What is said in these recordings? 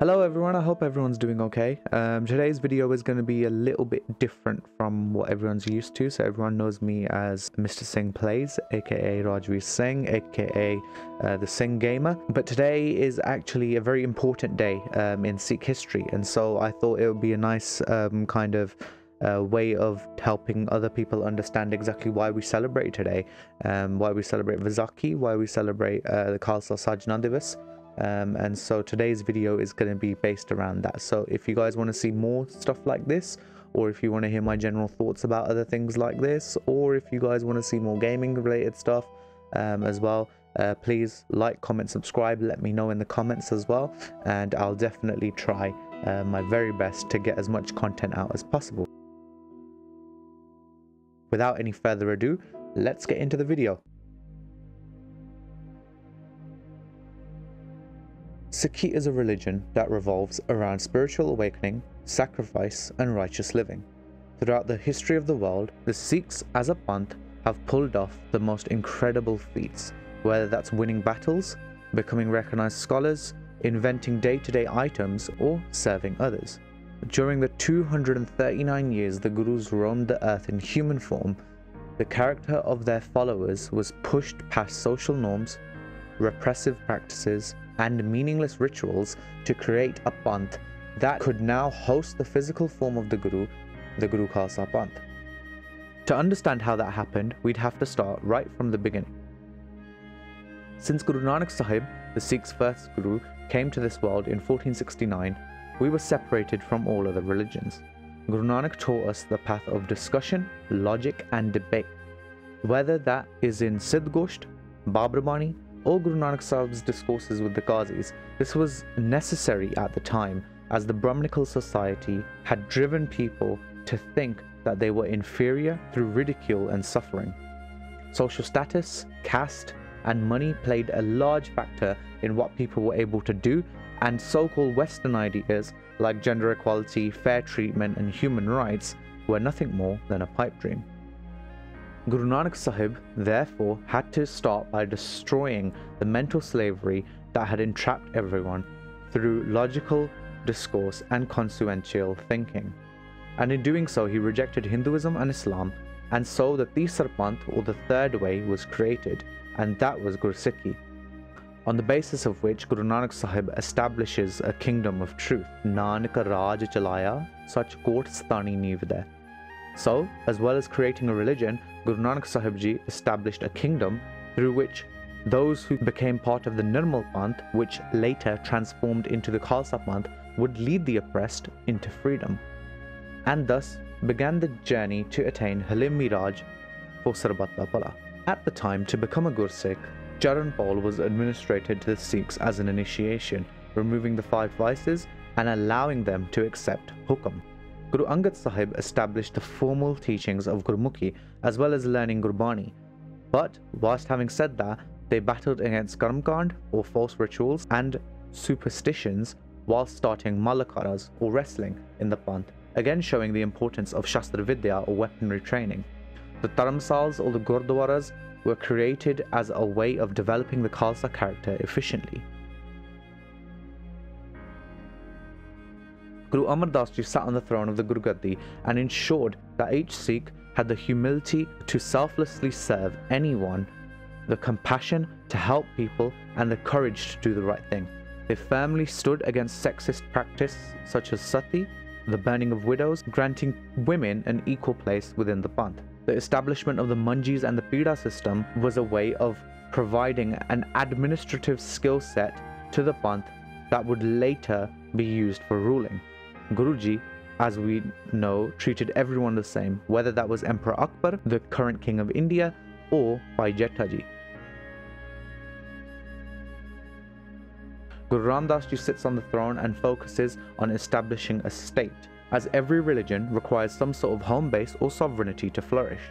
Hello everyone, I hope everyone's doing okay. Today's video is going to be a little bit different from what everyone's used to. So everyone knows me as Mr. Singh Plays, aka Rajveer Singh, aka the Singh Gamer. But today is actually a very important day in Sikh history, and so I thought it would be a nice kind of way of helping other people understand exactly why we celebrate today, why we celebrate Vaisakhi, why we celebrate the Khalsa Sajjanandavas. And so today's video is going to be based around that. So if you guys want to see more stuff like this, or if you want to hear my general thoughts about other things like this, or if you guys want to see more gaming related stuff as well, please like, comment, subscribe, let me know in the comments as well, and I'll definitely try my very best to get as much content out as possible. Without any further ado, let's get into the video. Sikhi is a religion that revolves around spiritual awakening, sacrifice, and righteous living. Throughout the history of the world, the Sikhs as a Panth have pulled off the most incredible feats, whether that's winning battles, becoming recognized scholars, inventing day-to-day items, or serving others. During the 239 years the Gurus roamed the earth in human form, the character of their followers was pushed past social norms, repressive practices, and meaningless rituals to create a Panth that could now host the physical form of the Guru Khalsa Panth. To understand how that happened, we'd have to start right from the beginning. Since Guru Nanak Sahib, the Sikh's first Guru, came to this world in 1469, we were separated from all other religions. Guru Nanak taught us the path of discussion, logic, and debate. Whether that is in Sidgosht, Babrabani, or Guru Nanak Sahib's discourses with the Qazis, this was necessary at the time, as the Brahminical society had driven people to think that they were inferior through ridicule and suffering. Social status, caste, and money played a large factor in what people were able to do, and so-called Western ideas like gender equality, fair treatment, and human rights were nothing more than a pipe dream. Guru Nanak Sahib therefore had to start by destroying the mental slavery that had entrapped everyone through logical discourse and consequential thinking. And in doing so, he rejected Hinduism and Islam, and so the Tisarpanth, or the third way, was created, and that was Gursikhi, on the basis of which Guru Nanak Sahib establishes a kingdom of truth. Nanak Raj Chalaya, Sach Kot Sthani Nivde. So, as well as creating a religion, Guru Nanak Sahib Ji established a kingdom through which those who became part of the Nirmal Panth, which later transformed into the Khalsa Panth, would lead the oppressed into freedom. And thus began the journey to attain Halim Miraj for Sarbat Khalsa Pala. At the time, to become a Gursikh, Charan Paul was administrated to the Sikhs as an initiation, removing the five vices and allowing them to accept hukam. Guru Angad Sahib established the formal teachings of Gurmukhi as well as learning Gurbani. But whilst having said that, they battled against Karmkand, or false rituals, and superstitions, whilst starting Malakaras, or wrestling, in the Panth, again showing the importance of Shastra Vidya, or weaponry training. The Taramsals, or the Gurdwaras, were created as a way of developing the Khalsa character efficiently. Guru Amar Das Ji sat on the throne of the Guru Gaddi and ensured that each Sikh had the humility to selflessly serve anyone, the compassion to help people, and the courage to do the right thing. They firmly stood against sexist practice such as sati, the burning of widows, granting women an equal place within the Panth. The establishment of the manjis and the pida system was a way of providing an administrative skill set to the Panth that would later be used for ruling. Guruji, as we know, treated everyone the same, whether that was Emperor Akbar, the current king of India, or Bhai Jethaji. Guru Ram Das Ji sits on the throne and focuses on establishing a state, as every religion requires some sort of home base or sovereignty to flourish.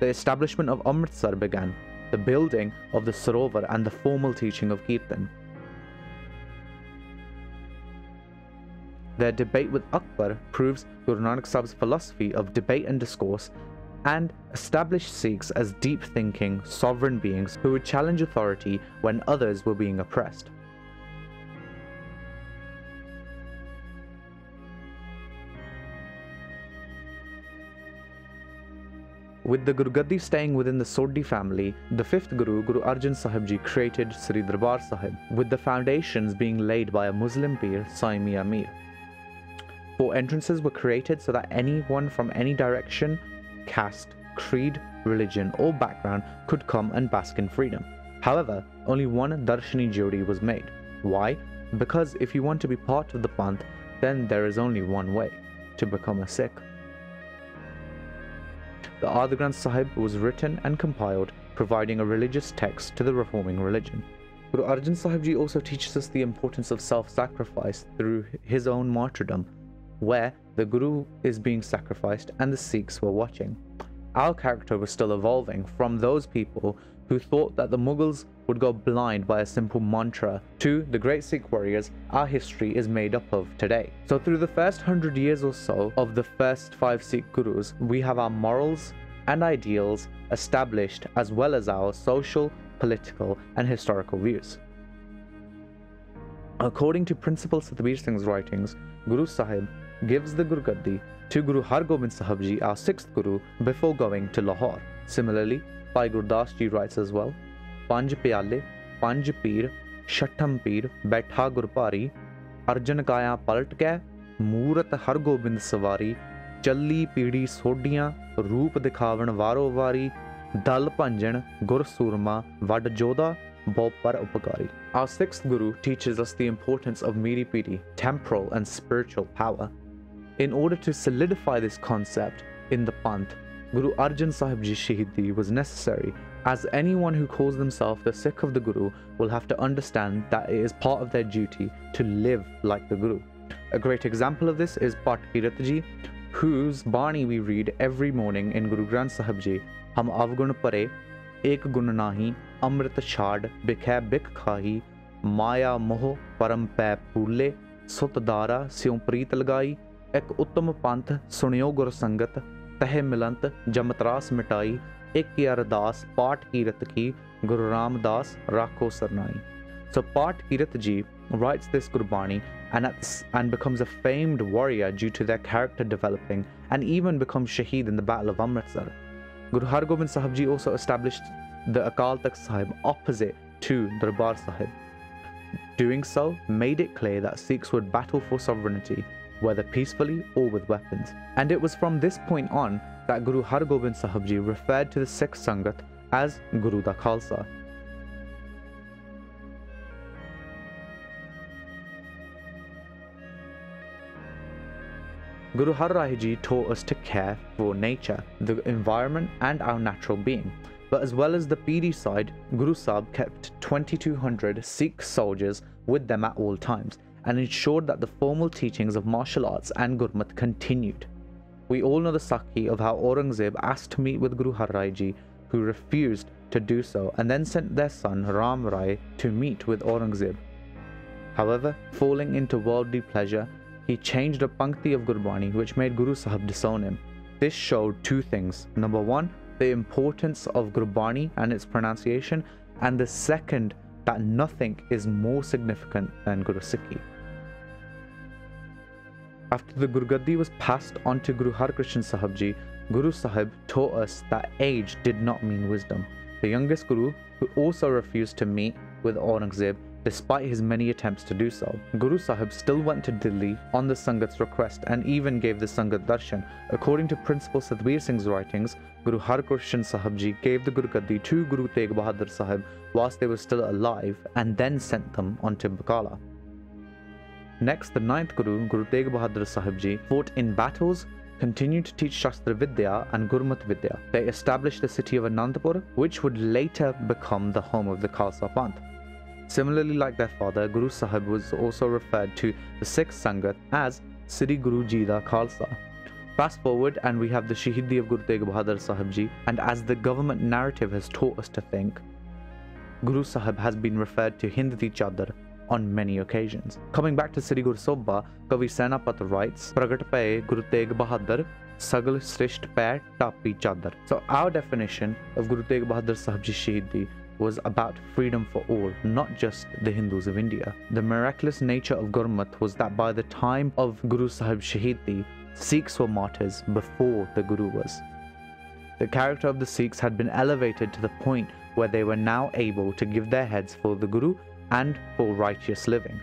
The establishment of Amritsar began, the building of the Sarovar, and the formal teaching of Kirtan. Their debate with Akbar proves Guru Nanak Sahib's philosophy of debate and discourse, and established Sikhs as deep-thinking, sovereign beings who would challenge authority when others were being oppressed. With the Guru Gaddi staying within the Sodhi family, the fifth Guru, Guru Arjan Sahib Ji, created Sri Darbar Sahib, with the foundations being laid by a Muslim peer, Sai Mian Mir. 4 entrances were created so that anyone from any direction, caste, creed, religion or background could come and bask in freedom. However, only one Darshini Jyoti was made. Why? Because if you want to be part of the Panth, then there is only one way, to become a Sikh. The Ardh Granth Sahib was written and compiled, providing a religious text to the reforming religion. Guru Arjan Sahib Ji also teaches us the importance of self-sacrifice through his own martyrdom, where the Guru is being sacrificed and the Sikhs were watching. Our character was still evolving from those people who thought that the Mughals would go blind by a simple mantra to the great Sikh warriors our history is made up of today. So through the first 100 years or so of the first 5 Sikh Gurus, we have our morals and ideals established, as well as our social, political and historical views. According to Principal Satbir Singh's writings, Guru Sahib gives the Guru Gaddi to Guru Hargobind Sahib Ji, our 6th Guru, before going to Lahore. Similarly, Bhai Gurdas Ji writes as well, Panj Pyale, Panj Peer, Shatham Peer, Baitha Gurpari, Arjan Kaya Palt Ke, Murat Hargobind Savari, Challi Piri Sodiyan, Roop Dikhavan Varovari, Dal Panjan, Gur Surma, Vad Joda, Bopar Upakari. Our 6th Guru teaches us the importance of Miri Piri, temporal and spiritual power. In order to solidify this concept in the Panth, Guru Arjan Sahib Ji Shahidi was necessary, as anyone who calls themselves the Sikh of the Guru will have to understand that it is part of their duty to live like the Guru. A great example of this is Patkirat Ji, whose Bani we read every morning in Guru Granth Sahib Ji, Hum Avgun Pare, Ek Gun Nahi, Amrit Chhad, Bikhe Bik Khahi, Maya Moh, Param Peh Pule, Sut Dara, Sion Preet Lagai, Ek Uttam Panth Sunyo Gur Sangat Teh Milant Jamatras Mitai Ek Ardas Pat Kirat Ki Guru Ram Das Rakho Sarnai. So Pat Kirat Ji writes this Gurbani and becomes a famed warrior due to their character developing, and even becomes Shaheed in the Battle of Amritsar. Guru Hargobind Sahib Ji also established the Akal Takht Sahib opposite to Darbar Sahib. Doing so made it clear that Sikhs would battle for sovereignty, whether peacefully or with weapons. And it was from this point on that Guru Hargobind Sahib Ji referred to the Sikh Sangat as Guru da Khalsa. Guru Har Rai Ji taught us to care for nature, the environment and our natural being. But as well as the PD side, Guru Sahib kept 2200 Sikh soldiers with them at all times, and ensured that the formal teachings of martial arts and Gurmat continued. We all know the Sakhi of how Aurangzeb asked to meet with Guru Har Rai Ji, who refused to do so and then sent their son Ram Rai to meet with Aurangzeb. However, falling into worldly pleasure, he changed a Pankti of Gurbani which made Guru Sahib disown him. This showed 2 things. Number 1, the importance of Gurbani and its pronunciation, and the second, that nothing is more significant than Gursikhi. After the Guru Gaddi was passed on to Guru Harkrishan Sahib Ji, Guru Sahib taught us that age did not mean wisdom. The youngest Guru, who also refused to meet with Aurangzeb despite his many attempts to do so, Guru Sahib still went to Delhi on the Sangat's request and even gave the Sangat Darshan. According to Principal Satbir Singh's writings, Guru Harkrishan Sahib Ji gave the Guru Gaddi to Guru Tegh Bahadur Sahib whilst they were still alive, and then sent them onto Bakala. Next, the 9th Guru, Guru Tegh Bahadur Sahib Ji, fought in battles, continued to teach Shastra Vidya and Gurmat Vidya. They established the city of Anandapur, which would later become the home of the Khalsa Panth. Similarly, like their father, Guru Sahib was also referred to the Sikh Sangat as Sri Guru Ji Da Khalsa. Fast forward and we have the Shahidi of Guru Tegh Bahadur Sahib Ji, and as the government narrative has taught us to think, Guru Sahib has been referred to Hindati Chadar on many occasions. Coming back to Sri Guru Sobha, Kavi Senapat writes, Pragat Pae Guru Tegh Bahadur, Sagal Srisht Pae Tapi Chadar. So our definition of Guru Tegh Bahadur Sahib Ji Shahidi was about freedom for all, not just the Hindus of India. The miraculous nature of Gurmat was that by the time of Guru Sahib Shahidi, Sikhs were martyrs before the Guru was. the character of the Sikhs had been elevated to the point where they were now able to give their heads for the Guru and for righteous living.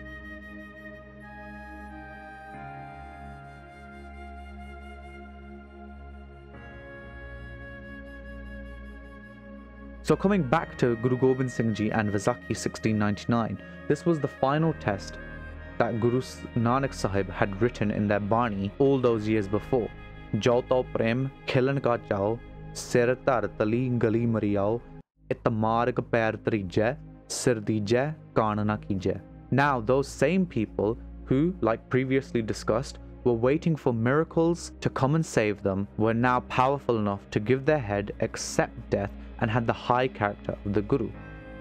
So coming back to Guru Gobind Singh Ji and Vaisakhi 1699, this was the final test that Guru Nanak Sahib had written in their Bani all those years before. Jau tau prem khilan ka chao, sir tar tali gali mariyao, it marg pair trijai, sir dijai kaan na kijai. Now those same people who, like previously discussed, were waiting for miracles to come and save them were now powerful enough to give their head, accept death, and had the high character of the Guru.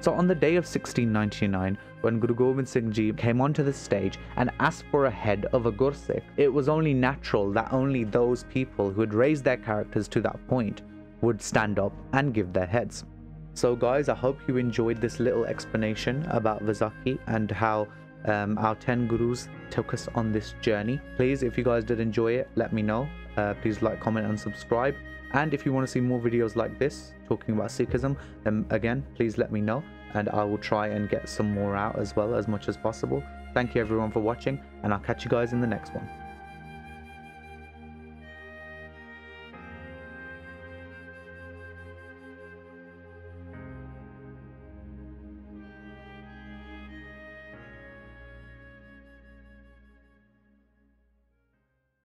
So on the day of 1699, when Guru Gobind Singh Ji came onto the stage and asked for a head of a Gursikh, it was only natural that only those people who had raised their characters to that point would stand up and give their heads. So guys, I hope you enjoyed this little explanation about Vaisakhi and how our 10 Gurus took us on this journey. Please, if you guys did enjoy it, let me know. Please like, comment and subscribe. And if you want to see more videos like this, talking about Sikhism, then again, please let me know. And I will try and get some more out as well, as much as possible. Thank you everyone for watching, and I'll catch you guys in the next one.